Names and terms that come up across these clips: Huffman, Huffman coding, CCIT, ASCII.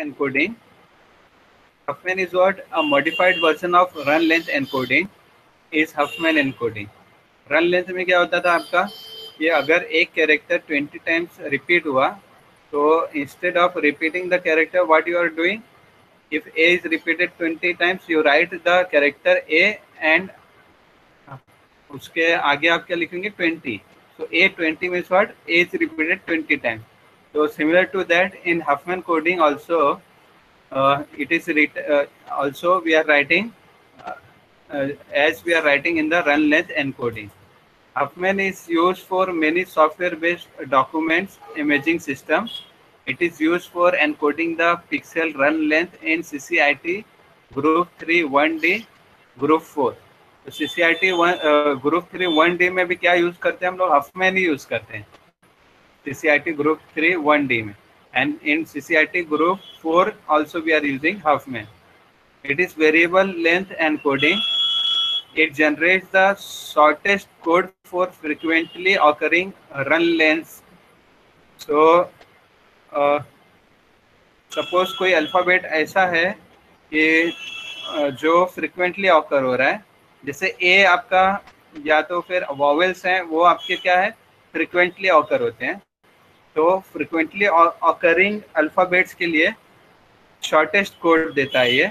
encoding. Huffman is what? A modified version of run length encoding is Huffman encoding. Run length में क्या होता था आपका, ये अगर एक कैरेक्टर 20 टाइम्स रिपीट हुआ तो instead of repeating the character what you are doing, if A is repeated 20 times you write the character A and उसके आगे आप क्या लिखेंगे 20. So A 20 means what, A is repeated 20 times. तो similar to that in Huffman coding also it is also we are writing as we are writing in the run length encoding. Huffman is used for many software based documents imaging systems. It is used for encoding the pixel run length in CCIT group 3 1D group 4. तो CCIT group 3 1D में भी क्या use करते हैं हम लोग, Huffman ही use करते हैं CCIT group 3 1D में. And in CCIT group 4 also we are using Huffman. It is variable length encoding. It generates the shortest code for frequently occurring run lengths. So suppose कोई alphabet ऐसा है कि जो frequently occur हो रहा है, जैसे A आपका, या तो फिर vowels हैं वो आपके क्या है frequently occur होते हैं. तो फ्रिक्वेंटली ऑकरिंग अल्फ़ाबेट्स के लिए शॉर्टेस्ट कोड देता है ये,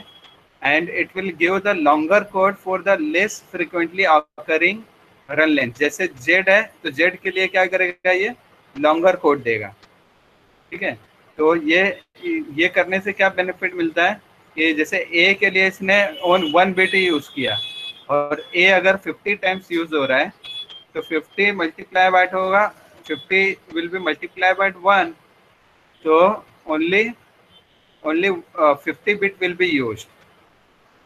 and it will give the longer code for the less frequently occurring run length. जैसे जेड है तो जेड के लिए क्या करेगा ये, लॉन्गर कोड देगा. ठीक है, तो ये करने से क्या बेनिफिट मिलता है कि जैसे ए के लिए इसने ओन 1 बिट ही यूज़ किया, और ए अगर 50 टाइम्स यूज़ हो रहा है तो 50 मल्टीप्लाई बाय होगा, 50 will be multiplied by 1, so only 50 bit will be used.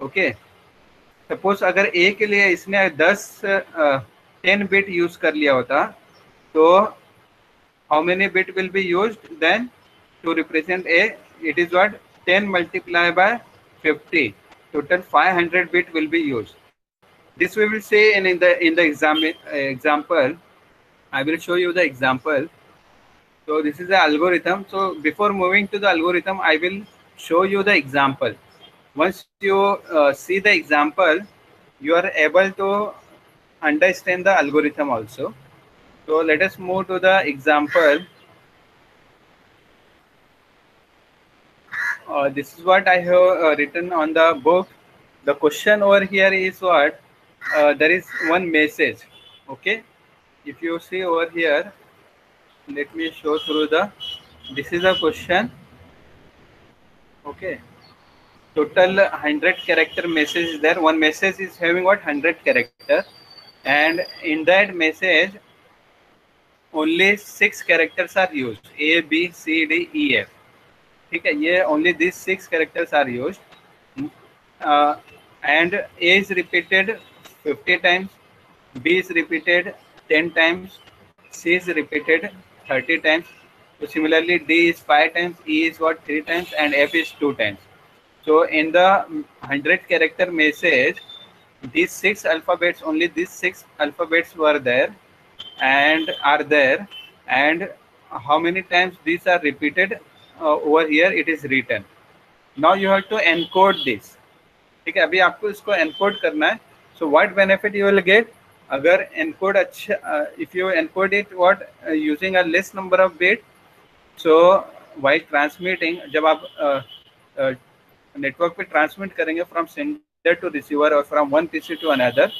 Okay, suppose अगर A के लिए इसने 10 bit use कर लिया होता तो how many bit will be used then to represent A? It is what, 10 multiplied by 50, total 500 bit will be used. This we will see in the example. I will show you the example. So this is the algorithm. So before moving to the algorithm, I will show you the example. Once you see the example, you are able to understand the algorithm also. So let us move to the example. This is what I have written on the book. The question over here is what? There is one message. Okay. If you see over here, let me show through the. This is a question. Okay, total 100 character message is there. One message is having what, 100 character, and in that message, only 6 characters are used. A, B, C, D, E, F. Okay, yeah, only these 6 characters are used, and A is repeated 50 times. B is repeated 10 times, C is repeated 30 times. So similarly, D is 5 times, E is what, 3 times, and F is 2 times. So in the 100 character message, these 6 alphabets, only these 6 alphabets were there and are there. And how many times these are repeated over here? It is written. Now you have to encode this. Okay, अभी आपको इसको encode करना है. So what benefit you will get? अगर encode अच्छा, if you encode it what using a less number of bit, so while transmitting, जब आप network पे ट्रांसमिट करेंगे फ्रॉम सेंडर टू रिसीवर और from one PC to another,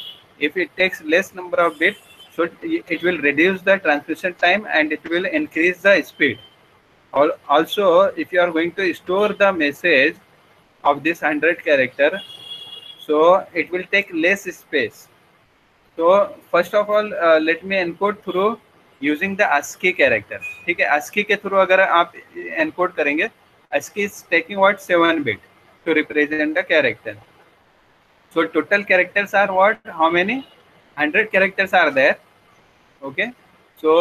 if it takes less number of bit so it will reduce the transmission time and it will increase the speed. और also if you are going to store the message of this 100 character, so it will take less space. So first of all, let me encode through using the ASCII character. ठीक है, ASCII के through अगर आप encode करेंगे, ASCII is taking what, 7 bit to represent the character. So total characters are what? How many? 100 characters are there. Okay. So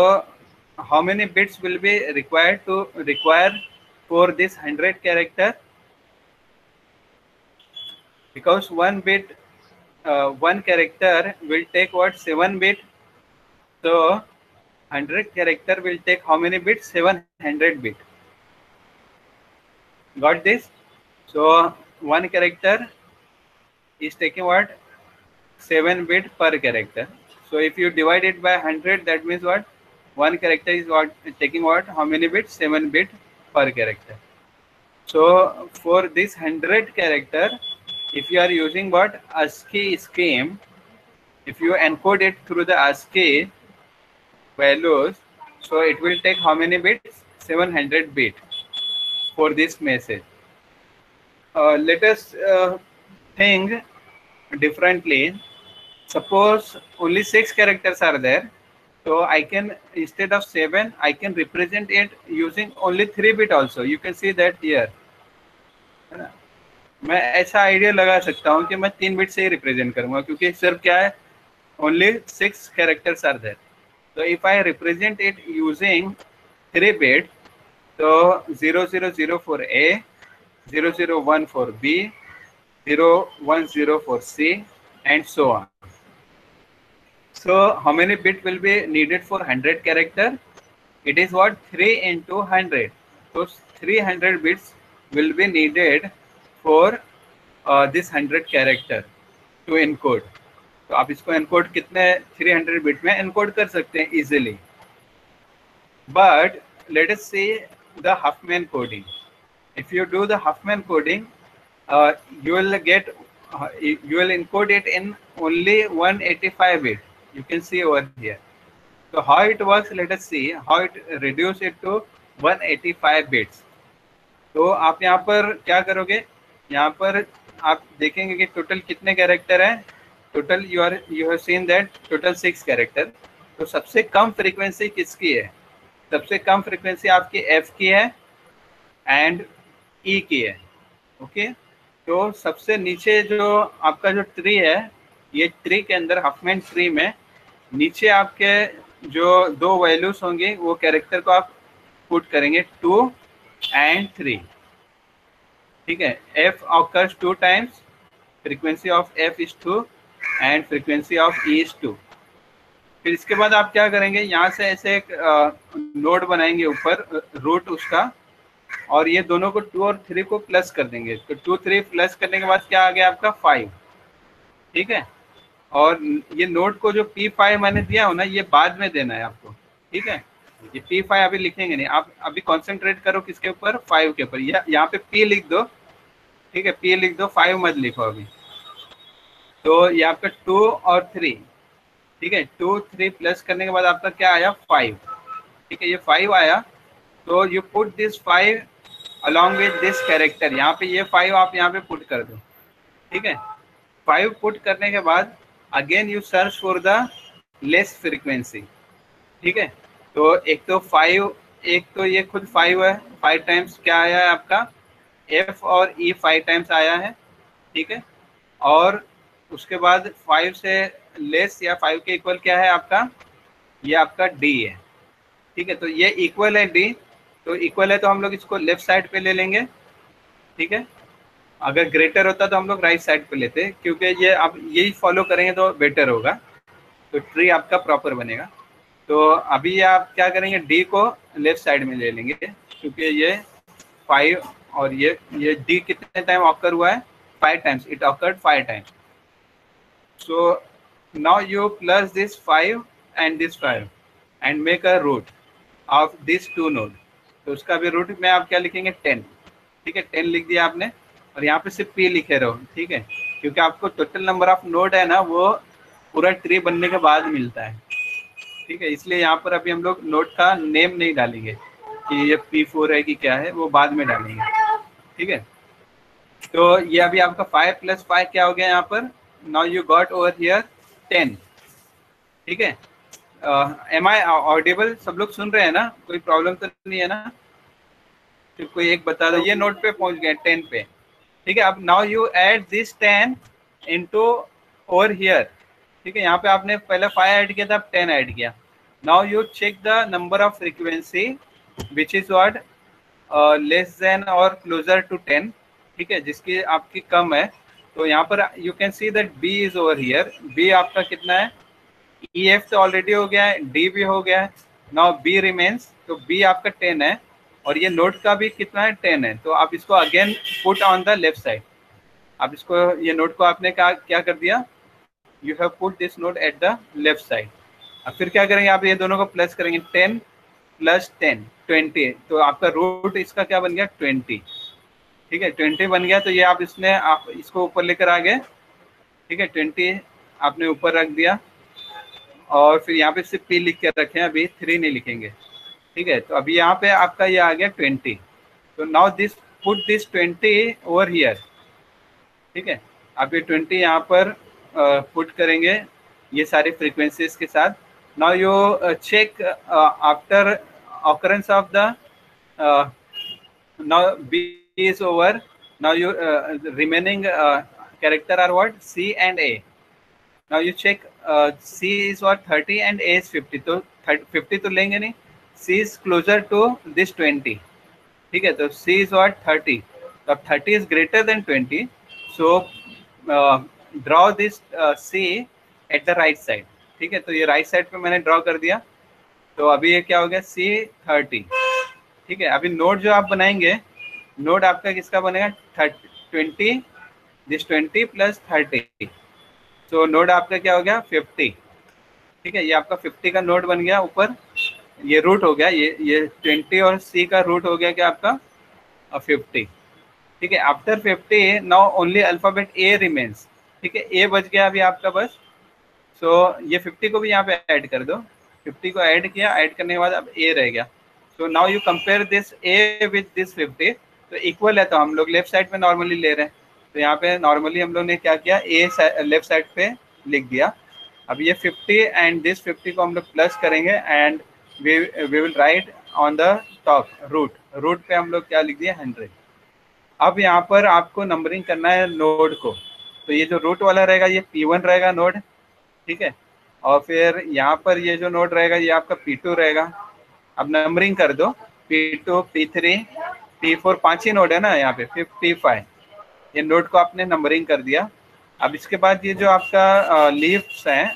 how many bits will be required for this 100 character? Because one character will take what, 7 bit. So 100 character will take how many bits? 700 bit. Got this? So one character is taking what? 7 bits per character. So if you divide it by 100, that means what? One character is what taking what? How many bits? 7 bits per character. So for this 100 character, if you are using what? ASCII scheme, if you encode it through the ASCII values, so it will take how many bits? 700 bits for this message. Let us think differently. Suppose only 6 characters are there, so I can, instead of 7, I can represent it using only 3 bits also. You can see that here. मैं ऐसा idea लगा सकता हूँ कि मैं 3 bits से ही represent करूँगा, क्योंकि सिर्फ क्या है, ओनली 6 कैरेक्टर्स आर देयर. तो if I represent it using 3 bits, तो 0000 for A, 001 for B, 010 for C, and so on. So how many bit will be needed for 100 character? It is what 3 × 100. तो 300 bits will be needed for this 100 character to encode. तो आप इसको encode कितने 300 bit में encode कर सकते हैं easily. But let us see the Huffman coding. If you do the Huffman coding, you will encode it in only 185 bit. You can see over here. So how it works? Let us see how it reduce it to 185 bits. तो आप यहाँ पर क्या करोगे? यहाँ पर आप देखेंगे कि टोटल कितने कैरेक्टर हैं. Total you have seen that total 6 character. तो सबसे कम फ्रीक्वेंसी किसकी है? सबसे कम फ्रीक्वेंसी आपकी एफ की है एंड ई की है. ओके, तो सबसे नीचे जो आपका जो ट्री है, ये ट्री के अंदर हफमैन ट्री में नीचे आपके जो 2 वैल्यूज होंगे वो कैरेक्टर को आप पुट करेंगे 2 और 3. ठीक है, f occurs 2 times, frequency of f is 2 and frequency of e is 2. फिर इसके बाद आप क्या करेंगे, यहाँ से ऐसे एक नोड बनाएंगे ऊपर रूट उसका, और ये दोनों को 2 और 3 को प्लस कर देंगे. तो 2 3 प्लस करने के बाद क्या आ गया आपका 5. ठीक है, और ये नोड को जो p5 मैंने दिया हो ना, ये बाद में देना है आपको. ठीक है, ये p5 अभी लिखेंगे नहीं, आप अभी कॉन्सेंट्रेट करो किसके ऊपर? 5 के ऊपर. यहाँ पे p लिख दो. ठीक है, p लिख दो, 5 मत लिखो अभी. तो ये आपका 2 और 3. ठीक है, 2 3 प्लस करने के बाद आपका क्या आया? 5. ठीक है, ये 5 आया. तो you put this 5 along with this character. यहाँ पे ये 5 आप यहाँ पे पुट कर दो. ठीक है, 5 पुट करने के बाद again you search for the less frequency. ठीक है, तो एक तो 5, एक तो ये खुद 5 है. 5 टाइम्स क्या आया है आपका? f और e 5 टाइम्स आया है. ठीक है, और उसके बाद 5 से लेस या 5 के इक्वल क्या है आपका? ये आपका d है. ठीक है, तो ये इक्वल है d. तो इक्वल है तो हम लोग इसको लेफ्ट साइड पे ले लेंगे. ठीक है, अगर ग्रेटर होता तो हम लोग राइट साइड पे लेते, क्योंकि ये आप यही फॉलो करेंगे तो बेटर होगा. तो ट्री आपका प्रॉपर बनेगा. तो अभी आप क्या करेंगे, डी को लेफ्ट साइड में ले लेंगे, क्योंकि ये 5 और ये डी कितने टाइम ऑकर हुआ है? 5 times. It occurred 5 times. So now you plus this 5 and this 5 and make a root of this 2 node. तो उसका भी रूट में आप क्या लिखेंगे? 10. ठीक है, 10 लिख दिया आपने. और यहाँ पे सिर्फ p लिखे रहो. ठीक है, क्योंकि आपको टोटल नंबर ऑफ नोड है ना, वो पूरा ट्री बनने के बाद मिलता है. ठीक है, इसलिए यहाँ पर अभी हम लोग नोड का नेम नहीं डालेंगे कि ये P4 है कि क्या है, वो बाद में डालेंगे. ठीक है, तो ये अभी आपका 5 + 5 क्या हो गया यहाँ पर? Now you got over here 10. ठीक है, एम आई ऑडिबल? सब लोग सुन रहे हैं ना, कोई प्रॉब्लम तो नहीं है ना? तो कोई एक बता दो. ये नोड पे पहुँच गए 10 पे. ठीक है, अब now you add this 10 into over here. ठीक है, यहाँ पे आपने पहले 5 ऐड किया था, अब 10 ऐड किया. Now you check the number of frequency which is what less than और क्लोजर टू 10. ठीक है, जिसकी आपकी कम है. तो यहाँ पर you can see that B is over here. B आपका कितना है? ई एफ तो ऑलरेडी हो गया है, डी भी हो गया है. Now B remains. तो बी आपका 10 है. और ये नोड का भी कितना है 10 है, तो आप इसको again put on the left side. आप इसको ये नोड को आपने क्या कर दिया, you have put this node at the left side. अब फिर क्या करेंगे, आप ये दोनों को प्लस करेंगे, 10 + 10 20, तो आपका रूट इसका क्या बन गया 20। ठीक है 20 बन गया, तो ये आप इसमें आप इसको ऊपर लेकर आ गए। ठीक है 20 आपने ऊपर रख दिया और फिर यहाँ पे सिर्फ पी लिख के रखें, अभी 3 नहीं लिखेंगे। ठीक है तो अभी यहाँ पे आपका ये आ गया 20, तो now this put this 20 over here. ठीक है आप ये 20 यहाँ पर पुट करेंगे ये सारी फ्रीक्वेंसीज के साथ। Now you check after occurrence of the now B is over, now you remaining character are what, C and A. now you check C is what 30 and A is 50, so 50 to lenge nahi, C is closer to this 20. theek hai, so C is what 30, so 30 is greater than 20, so draw this C at the right side. theek hai to ye right side pe maine draw kar diya, तो अभी ये क्या हो गया C 30। ठीक है अभी node जो आप बनाएंगे, नोड आपका किसका बनेगा 20, दिस 20 + 30, तो नोड आपका क्या हो गया 50। ठीक है ये आपका 50 का नोड बन गया, ऊपर ये रूट हो गया, ये 20 और C का रूट हो गया क्या आपका 50। ठीक है after 50 now only alphabet A remains. ठीक है A बच गया अभी आपका बस, सो ये 50 को भी यहाँ पे ऐड कर दो। 50 को ऐड किया, ऐड करने के बाद अब A रह गया, so now you compare this A with this 50, तो इक्वल है, तो हम लोग लेफ्ट साइड पे नॉर्मली ले रहे हैं, तो यहाँ पे नॉर्मली हम लोग ने क्या किया A लेफ्ट साइड पे लिख दिया। अब ये 50 एंड दिस 50 को हम लोग प्लस करेंगे and we will write on the top root पे हम लोग क्या लिख दिया 100। अब यहाँ पर आपको नंबरिंग करना है नोड को, तो ये जो रूट वाला रहेगा ये P1 रहेगा नोड। ठीक है और फिर यहाँ पर ये जो नोड रहेगा ये आपका P2 रहेगा। अब नंबरिंग कर दो, P2 P3 P4 5 ही नोड है ना यहाँ पे, फिर P5, ये नोड को आपने नंबरिंग कर दिया। अब इसके बाद ये जो आपका लीव्स हैं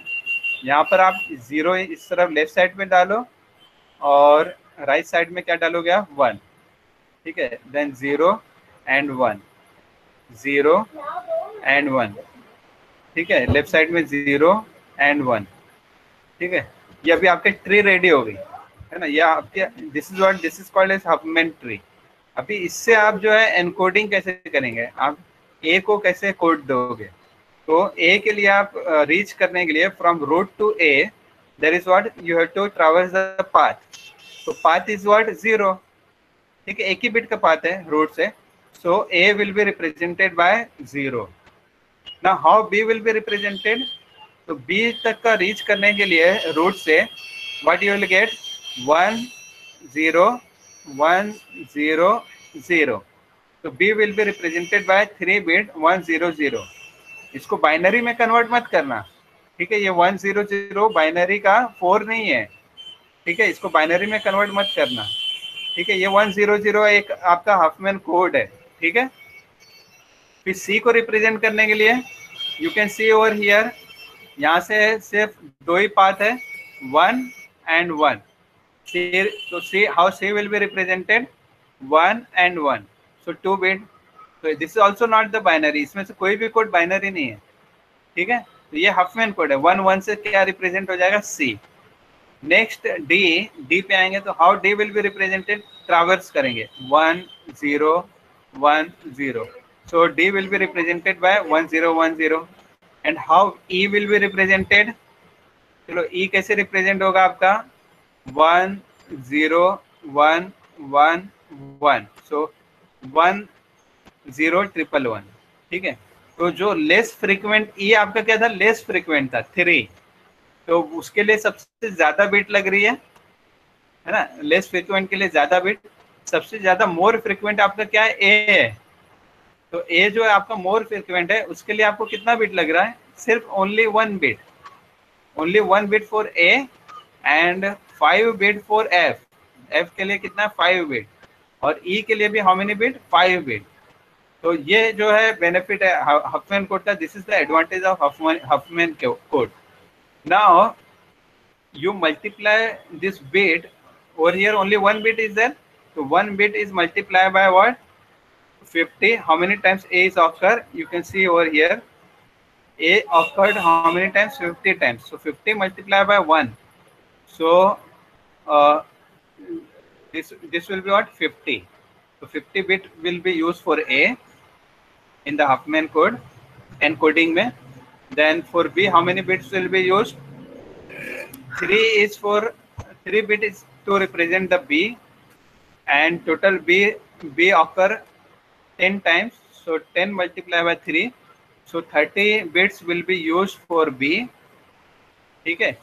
यहाँ पर आप 0 इस तरफ लेफ्ट साइड में डालो और राइट साइड में क्या डालोगे आप 1। ठीक है देन 0 एंड 1, 0 एंड 1। ठीक है लेफ्ट साइड में 0 एंड 1। ठीक है ये अभी आपके ट्री रेडी हो गई है ना, ये आपके this is called as Huffman tree. अभी इससे आप जो है एनकोडिंग कैसे करेंगे, आप ए को कैसे कोड दोगे, तो ए के लिए आप रीच करने के लिए from root to A there is what you have to traverse the path, तो पाथ इज व्हाट 0। ठीक है एक ही बिट का पाथ है रूट से, so A will be represented by 0। Now how B will be represented, तो B तक का रीच करने के लिए रूट से व्हाट यू विल गेट 1 0 1 0 0, तो B will be represented by 3 bit 1 0 0। इसको बाइनरी में कन्वर्ट मत करना। ठीक है ये 1 0 0 बाइनरी का 4 नहीं है। ठीक है इसको बाइनरी में कन्वर्ट मत करना। ठीक है ये 1 0 0 एक आपका हफमैन कोड है। ठीक है फिर C को रिप्रेजेंट करने के लिए you can see over here, यहाँ से सिर्फ 2 ही पाथ है 1 एंड 1। तो सी how C will be represented 1 and 1, so 2 bit, तो this is also not the binary, इसमें से कोई भी कोड बाइनरी नहीं है। ठीक है तो ये हफमैन कोड है। 1 1 से क्या रिप्रेजेंट हो जाएगा C। नेक्स्ट डी पे आएंगे, तो how D will be represented, traverse करेंगे 1 0 1 0, so D will be represented by 1 0 1 0। And how E will be represented, चलो ई कैसे रिप्रेजेंट होगा आपका 1 0 1 1 1, सो 1 0 1 1 1। ठीक है तो जो लेस फ्रिक्वेंट ई आपका क्या था, लेस फ्रिक्वेंट था 3, तो उसके लिए सबसे ज़्यादा बिट लग रही है ना, लेस फ्रिक्वेंट के लिए ज़्यादा बिट। सबसे ज़्यादा मोर फ्रिक्वेंट आपका क्या है ए है, तो ए जो है आपका मोर फ्रिक्वेंट है, उसके लिए आपको कितना बिट लग रहा है, सिर्फ only 1 bit, only 1 bit for A and 5 bit for F. F के लिए कितना है 5 बिट और ई के लिए भी हाउ मेनी बिट 5 बिट। तो ये जो है बेनिफिट है हफमैन कोड का, this is the advantage of Huffman code. Now you multiply this bit और here only 1 bit is there, So 1 bit is multiplied by what? 50. How many times A is occurred? You can see over here. A occurred how many times? 50 times. So 50 multiplied by 1. So this will be what? 50. So 50 bit will be used for A in the Huffman code encoding mein. Then for B, how many bits will be used? 3 bit is to represent the B, and total B occur 10 times. So 10 multiplied by 3. So 30 bits will be used for B. ठीक है,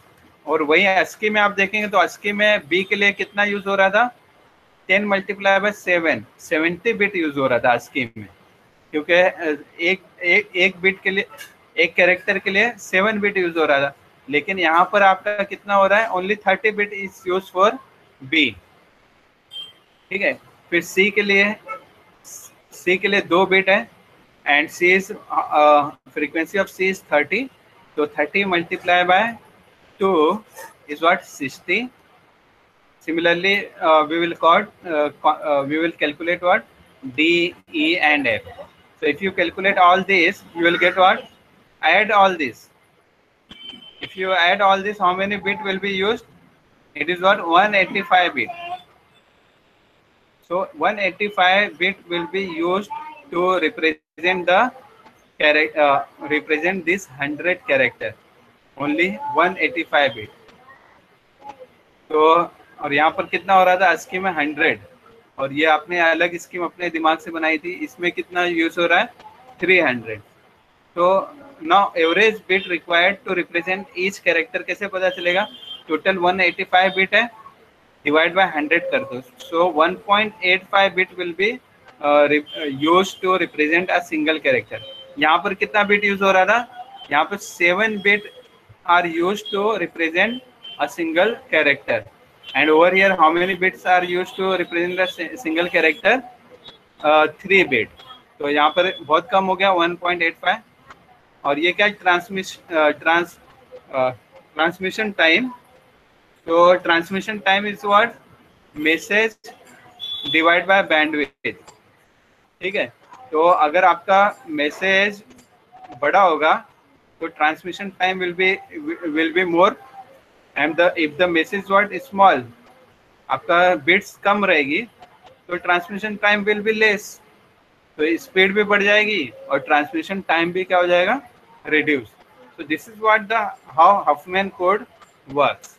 और वही ASCII में आप देखेंगे तो ASCII में B के लिए कितना यूज हो रहा था? 10 मल्टीप्लाई बाय 7, 70 बिट यूज हो रहा था ASCII में, क्योंकि एक बिट के लिए, एक कैरेक्टर के लिए 7 बिट यूज हो रहा था. लेकिन यहाँ पर आपका कितना हो रहा है? Only 30 bit is use for B. ठीक है, फिर C के लिए 2 बिट है, and C is frequency of C is 30. तो 30 multiply by 2 is what? 60. Similarly, we will calculate what? D, E, and F. So if you calculate all these, you will get what? Add all these. If you add all this, how many bit will be used? It is what? 185 bit. So 185 bit will be used to represent the represent this 100 character. Only 185 bit. तो और यहाँ पर कितना हो रहा था ASCII में? 100. और ये आपने अलग स्कीम अपने दिमाग से बनाई थी, इसमें कितना यूज हो रहा है? 300. तो now average bit required to represent each character कैसे पता चलेगा? टोटल 185 बिट है, डिवाइड बाय 100 कर दो. So 1.85 bit will be use to represent a single character. यहाँ पर कितना बिट यूज हो रहा था? यहाँ पर 7 bit are used to represent a single character, and over here how many bits are used to represent a single character? 3 bit. तो यहाँ पर बहुत कम हो गया 1.85. और ये क्या? Transmission time. तो transmission time is what? Message divide by bandwidth. ठीक है, तो अगर आपका मैसेज बड़ा होगा so transmission time will be more, and the if the message what is small, आपका bits कम रहेगी तो transmission time will be less. तो speed भी बढ़ जाएगी और transmission time भी क्या हो जाएगा? reduce. So this is what the how Huffman code works.